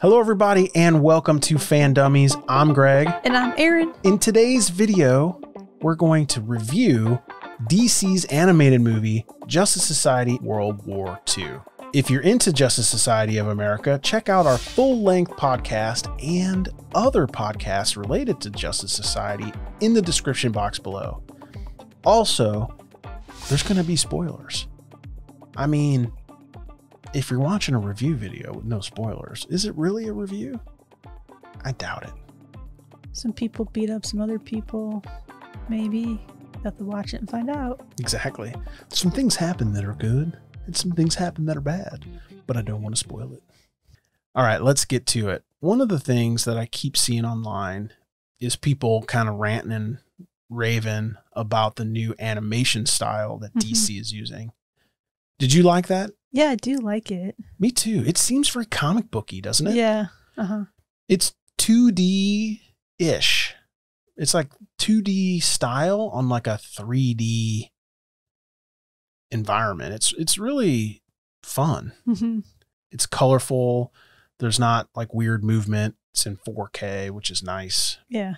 Hello everybody and welcome to FanDummies. I'm Greg. And I'm Aaron. In today's video, we're going to review DC's animated movie, Justice Society World War II. If you're into Justice Society of America, check out our full-length podcast and other podcasts related to Justice Society in the description box below. Also, there's going to be spoilers. I mean, if you're watching a review video with no spoilers, is it really a review? I doubt it. Some people beat up some other people, maybe. You have to watch it and find out. Exactly. Some things happen that are good, and some things happen that are bad, but I don't want to spoil it. All right, let's get to it. One of the things that I keep seeing online is people kind of ranting and raving about the new animation style that DC is using. Did you like that? Yeah, I do like it. Me too. It seems very comic booky, doesn't it? Yeah. Uh-huh. It's 2D-ish. It's like 2D style on like a 3D environment. It's really fun. Mm-hmm. It's colorful. There's not like weird movement. It's in 4K, which is nice. Yeah.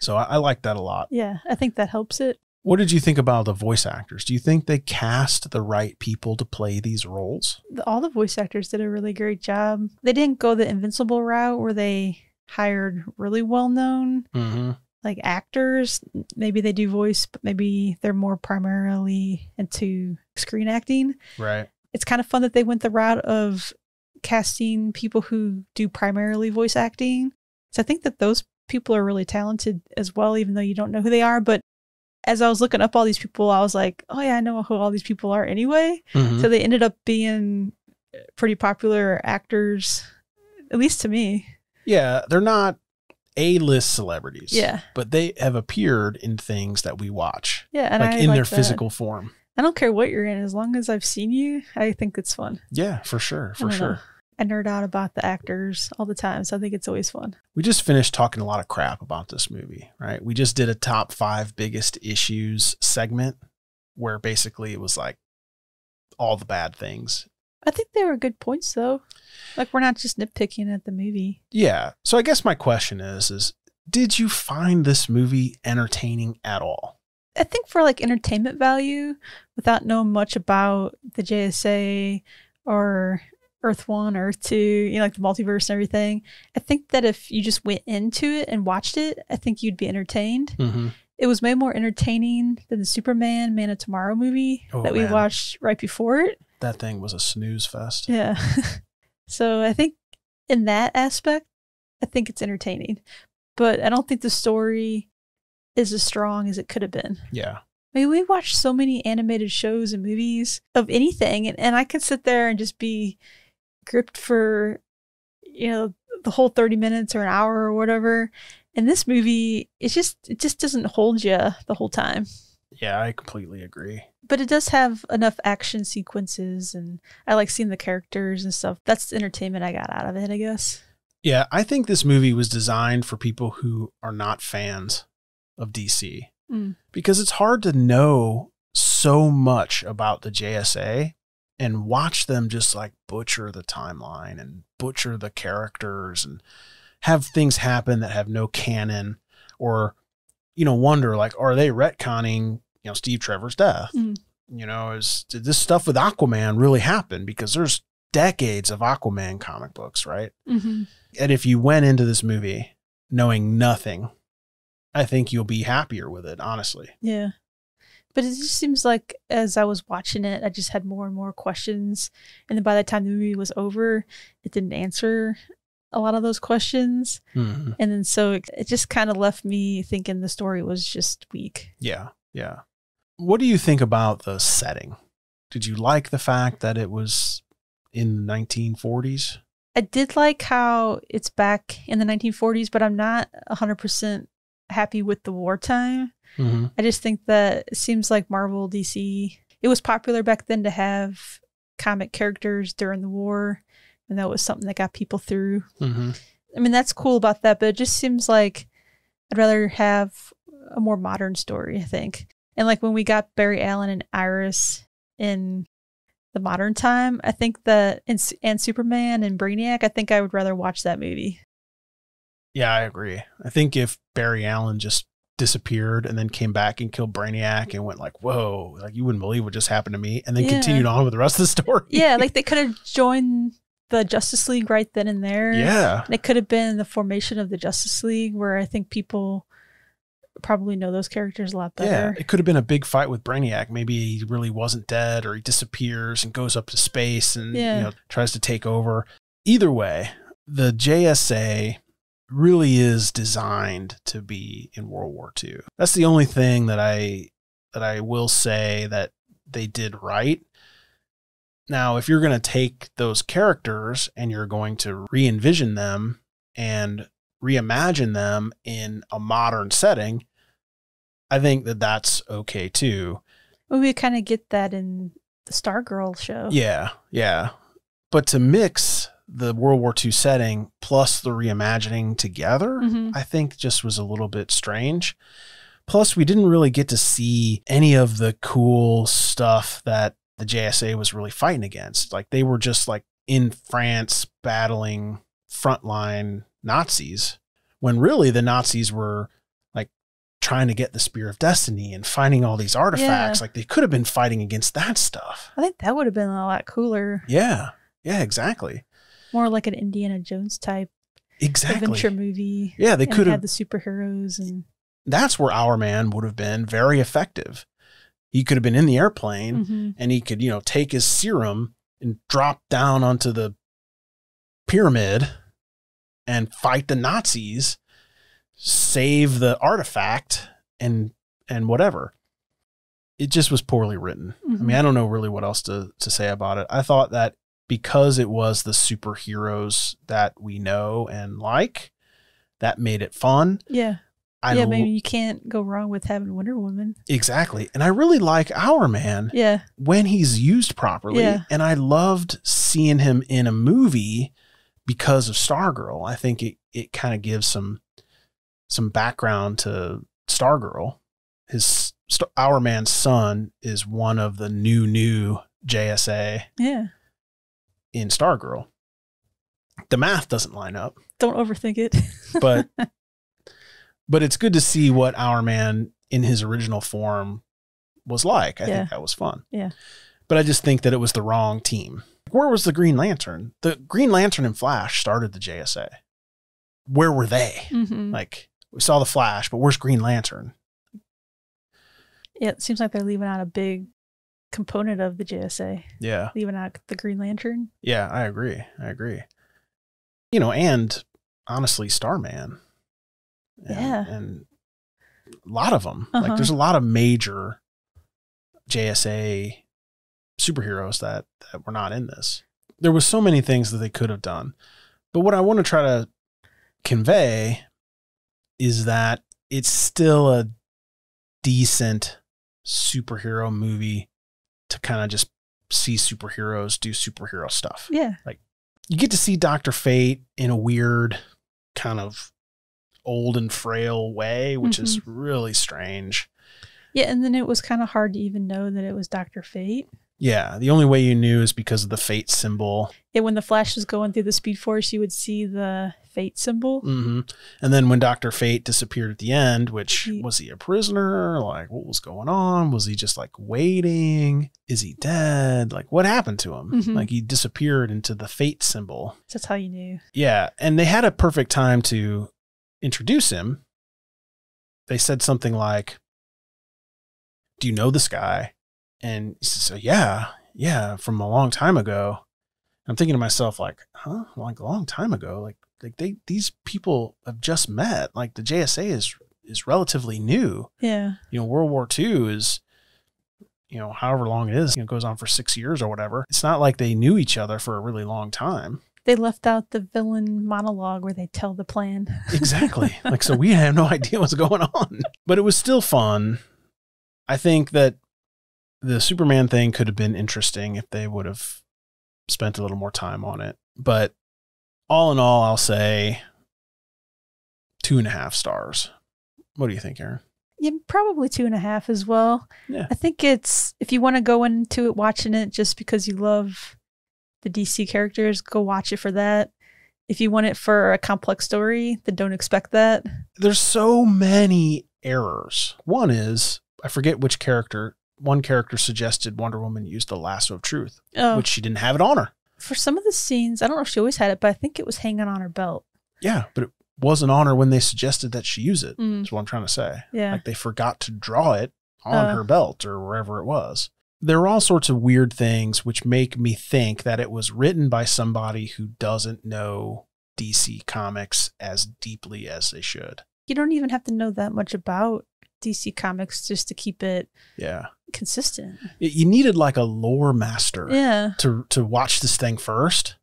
So I like that a lot. Yeah, I think that helps it. What did you think about the voice actors? Do you think they cast the right people to play these roles? All the voice actors did a really great job. They didn't go the Invincible route where they hired really well-known like actors. Maybe they do voice, but maybe they're more primarily into screen acting. Right. It's kind of fun that they went the route of casting people who do primarily voice acting. So I think that those people are really talented as well, even though you don't know who they are. But as I was looking up all these people, I was like, oh yeah, I know who all these people are anyway. Mm-hmm. So they ended up being pretty popular actors, at least to me. Yeah, they're not A-list celebrities. Yeah. But they have appeared in things that we watch. Yeah. And like in their physical form. I don't care what you're in. As long as I've seen you, I think it's fun. Yeah, for sure. For sure. I nerd out about the actors all the time, so I think it's always fun. We just finished talking a lot of crap about this movie, right? We just did a top 5 biggest issues segment where basically it was like all the bad things. I think they were good points, though. Like, we're not just nitpicking at the movie. Yeah. So I guess my question is did you find this movie entertaining at all? I think for like entertainment value, without knowing much about the JSA or Earth 1, Earth 2, you know, like the multiverse and everything. I think that if you just went into it and watched it, I think you'd be entertained. Mm-hmm. It was way more entertaining than the Superman Man of Tomorrow movie that we watched right before it. That thing was a snooze fest. Yeah. So I think in that aspect, I think it's entertaining. But I don't think the story is as strong as it could have been. Yeah. I mean, we watch so many animated shows and movies of anything, and I could sit there and just be gripped for, you know, the whole 30 minutes or an hour or whatever. And this movie, it just doesn't hold you the whole time. Yeah, I completely agree. But it does have enough action sequences, and I like seeing the characters and stuff. That's the entertainment I got out of it, I guess. Yeah, I think this movie was designed for people who are not fans of DC. Mm. Because it's hard to know so much about the JSA and watch them just like butcher the timeline and butcher the characters and have things happen that have no canon, or, you know, wonder like, are they retconning, you know, Steve Trevor's death? Mm. You know, did this stuff with Aquaman really happen? Because there's decades of Aquaman comic books, right? Mm-hmm. And if you went into this movie knowing nothing, I think you'll be happier with it, honestly. Yeah. But it just seems like as I was watching it, I just had more and more questions. And then by the time the movie was over, it didn't answer a lot of those questions. Mm-hmm. And then so it just kind of left me thinking the story was just weak. Yeah. Yeah. What do you think about the setting? Did you like the fact that it was in the 1940s? I did like how it's back in the 1940s, but I'm not 100% happy with the wartime. Mm-hmm. I just think that it seems like Marvel, DC, it was popular back then to have comic characters during the war, and that was something that got people through. Mm-hmm. I mean, that's cool about that, but it just seems like I'd rather have a more modern story, I think. And like when we got Barry Allen and Iris in the modern time, I think that, and Superman and Brainiac, I think I would rather watch that movie. Yeah, I agree. I think if Barry Allen just disappeared and then came back and killed Brainiac and went like, whoa, like you wouldn't believe what just happened to me, and then continued on with the rest of the story. Yeah, like they could have joined the Justice League right then and there. Yeah. And it could have been the formation of the Justice League, where I think people probably know those characters a lot better. Yeah, it could have been a big fight with Brainiac. Maybe he really wasn't dead, or he disappears and goes up to space and you know, tries to take over. Either way, the JSA really is designed to be in World War II. That's the only thing that I will say that they did right. Now, if you're going to take those characters and you're going to re-envision them and reimagine them in a modern setting, I think that that's okay too. Well, we kind of get that in the Stargirl show. Yeah, yeah. But to mix the World War II setting plus the reimagining together, I think just was a little bit strange. Plus, we didn't really get to see any of the cool stuff that the JSA was really fighting against. Like, they were just like in France battling frontline Nazis, when really the Nazis were like trying to get the Spear of Destiny and finding all these artifacts. Like, they could have been fighting against that stuff. I think that would have been a lot cooler. Yeah. Yeah, exactly. More like an Indiana Jones type adventure movie. Yeah, they could have had the superheroes, and that's where Hourman would have been very effective. He could have been in the airplane and he could, you know, take his serum and drop down onto the pyramid and fight the Nazis, save the artifact, and whatever. It just was poorly written. I mean, I don't know really what else to say about it. I thought that because it was the superheroes that we know and like, that made it fun. Yeah. Yeah, maybe you can't go wrong with having Wonder Woman. Exactly. And I really like Hourman when he's used properly. Yeah. And I loved seeing him in a movie because of Stargirl. I think it kind of gives some background to Stargirl. His Hourman's son is one of the new JSA in Stargirl. The math doesn't line up. Don't overthink it. But it's good to see what Hourman in his original form was like. I think that was fun. Yeah. But I just think that it was the wrong team. Where was the Green Lantern? The Green Lantern and Flash started the JSA. Where were they? Like, we saw the Flash, but where's Green Lantern? Yeah, it seems like they're leaving out a big component of the JSA. Yeah. Leaving out the Green Lantern. Yeah, I agree. I agree. You know, and honestly, Starman. And a lot of them. Like, there's a lot of major JSA superheroes that were not in this. There was so many things that they could have done. But what I want to try to convey is that it's still a decent superhero movie to kind of just see superheroes do superhero stuff. Yeah. Like, you get to see Dr. Fate in a weird kind of old and frail way, which is really strange. Yeah, and then it was kind of hard to even know that it was Dr. Fate. Yeah, the only way you knew is because of the Fate symbol. Yeah, when the Flash was going through the Speed Force, you would see the Fate symbol. And then when Dr. Fate disappeared at the end, which, was he a prisoner? Like, what was going on? Was he just like waiting? Is he dead? Like, what happened to him? Like, he disappeared into the Fate symbol. That's how you knew. Yeah, and they had a perfect time to introduce him. They said something like, do you know this guy? And he says, yeah, from a long time ago. I'm thinking to myself, like, huh? Like, a long time ago? Like these people have just met. Like, the JSA is relatively new. Yeah. You know, World War II is, you know, however long it is, you know, it goes on for 6 years or whatever. It's not like they knew each other for a really long time. They left out the villain monologue where they tell the plan. Exactly. Like, so we have no idea what's going on. But it was still fun. I think that the Superman thing could have been interesting if they would have spent a little more time on it. But all in all, I'll say 2.5 stars. What do you think, Aaron? Yeah, probably 2.5 as well. Yeah. I think it's, if you want to go into it watching it just because you love the DC characters, go watch it for that. If you want it for a complex story, then don't expect that. There's so many errors. One is, I forget which character, one character suggested Wonder Woman use the Lasso of Truth, which she didn't have it on her. For some of the scenes, I don't know if she always had it, but I think it was hanging on her belt. Yeah, but it wasn't on her when they suggested that she use it. That's what I'm trying to say. Yeah. Like they forgot to draw it on her belt or wherever it was. There are all sorts of weird things which make me think that it was written by somebody who doesn't know DC Comics as deeply as they should. You don't even have to know that much about DC Comics just to keep it consistent. You needed like a lore master to watch this thing first,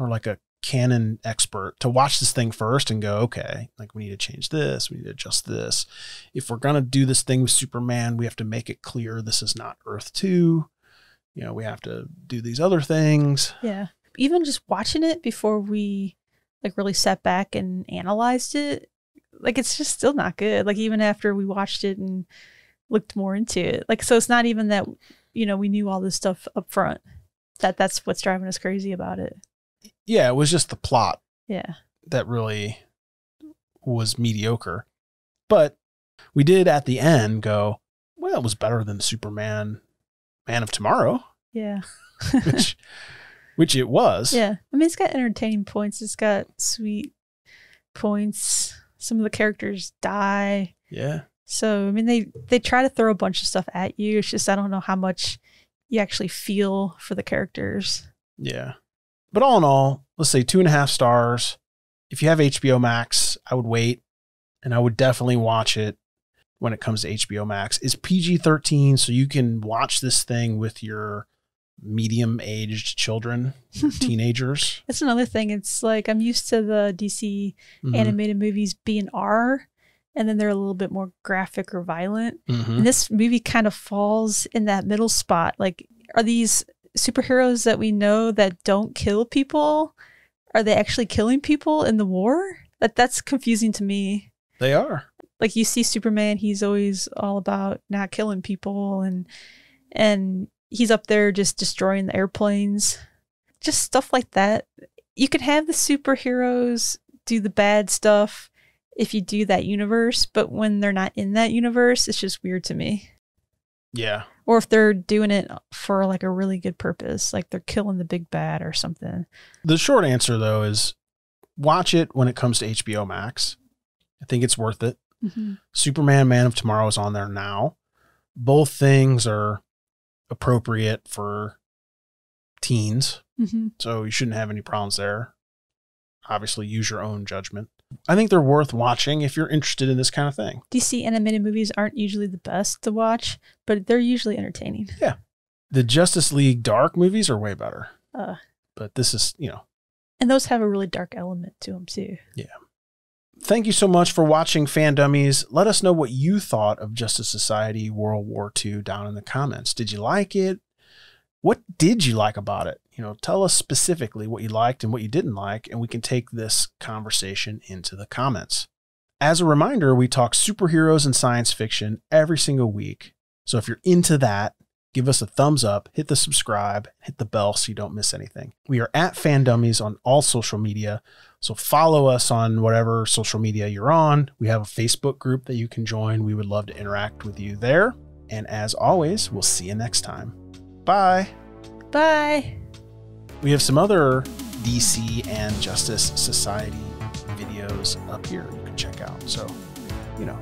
or like a canon expert to watch this thing first and go, okay, like we need to change this, we need to adjust this. If we're going to do this thing with Superman, we have to make it clear this is not Earth 2. You know, we have to do these other things. Yeah. Even just watching it before we like really sat back and analyzed it, like it's just still not good. Like even after we watched it and looked more into it. Like, so it's not even that, you know, we knew all this stuff up front. That's what's driving us crazy about it. Yeah, it was just the plot that really was mediocre. But we did at the end go, well, it was better than Superman Man of Tomorrow. Yeah. which it was. Yeah. I mean, it's got entertaining points. It's got sweet points. Some of the characters die. Yeah. So, I mean, they try to throw a bunch of stuff at you. It's just I don't know how much you actually feel for the characters. Yeah. But all in all, let's say 2.5 stars. If you have HBO Max, I would wait, and I would definitely watch it when it comes to HBO Max. It's PG-13, so you can watch this thing with your medium-aged children, your teenagers. That's another thing. It's like I'm used to the DC animated movies being R, and then they're a little bit more graphic or violent. And this movie kind of falls in that middle spot. Like, are these superheroes that we know that don't kill people, are they actually killing people in the war? That's confusing to me. They are. Like you see Superman, he's always all about not killing people, and he's up there just destroying the airplanes, just stuff like that. You could have the superheroes do the bad stuff if you do that universe, but when they're not in that universe, it's just weird to me. Yeah. Or if they're doing it for like a really good purpose, like they're killing the big bad or something. The short answer, though, is watch it when it comes to HBO Max. I think it's worth it. Superman Man of Tomorrow is on there now. Both things are appropriate for teens. So you shouldn't have any problems there. Obviously, use your own judgment. I think they're worth watching if you're interested in this kind of thing. DC animated movies aren't usually the best to watch, but they're usually entertaining. Yeah. The Justice League Dark movies are way better. But this is, you know. And those have a really dark element to them, too. Yeah. Thank you so much for watching FanDummies. Let us know what you thought of Justice Society World War II down in the comments. Did you like it? What did you like about it? You know, tell us specifically what you liked and what you didn't like, and we can take this conversation into the comments. As a reminder, we talk superheroes and science fiction every single week. So if you're into that, give us a thumbs up, hit the subscribe, hit the bell so you don't miss anything. We are at FanDummies on all social media, so follow us on whatever social media you're on. We have a Facebook group that you can join. We would love to interact with you there. And as always, we'll see you next time. Bye. Bye. We have some other DC and Justice Society videos up here you can check out. So, you know,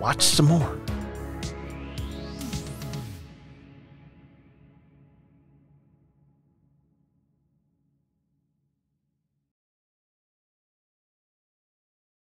watch some more.